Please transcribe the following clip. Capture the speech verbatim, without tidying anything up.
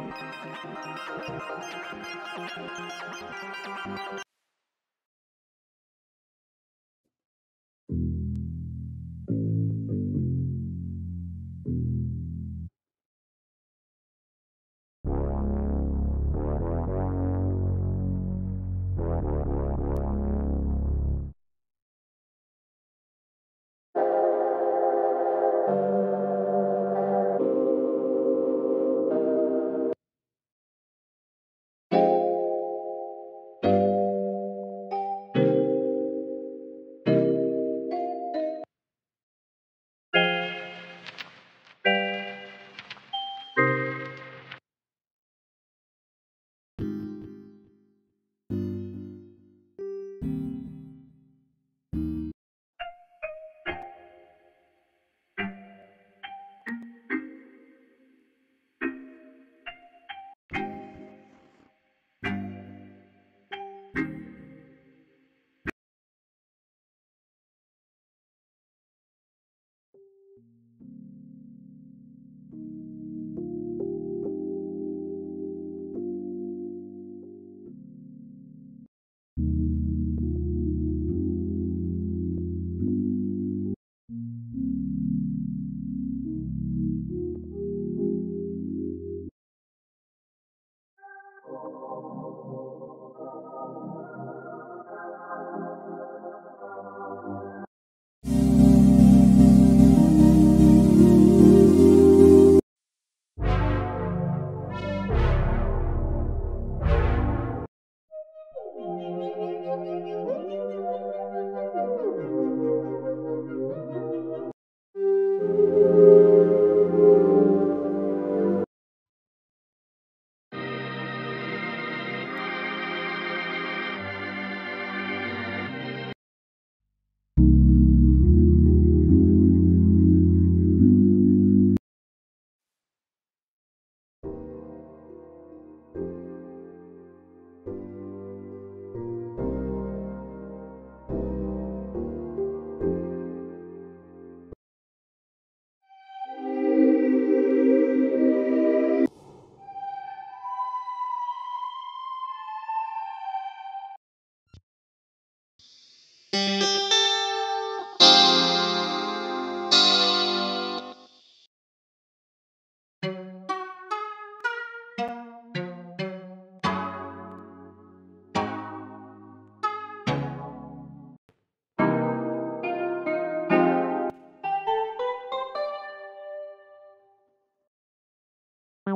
Wow,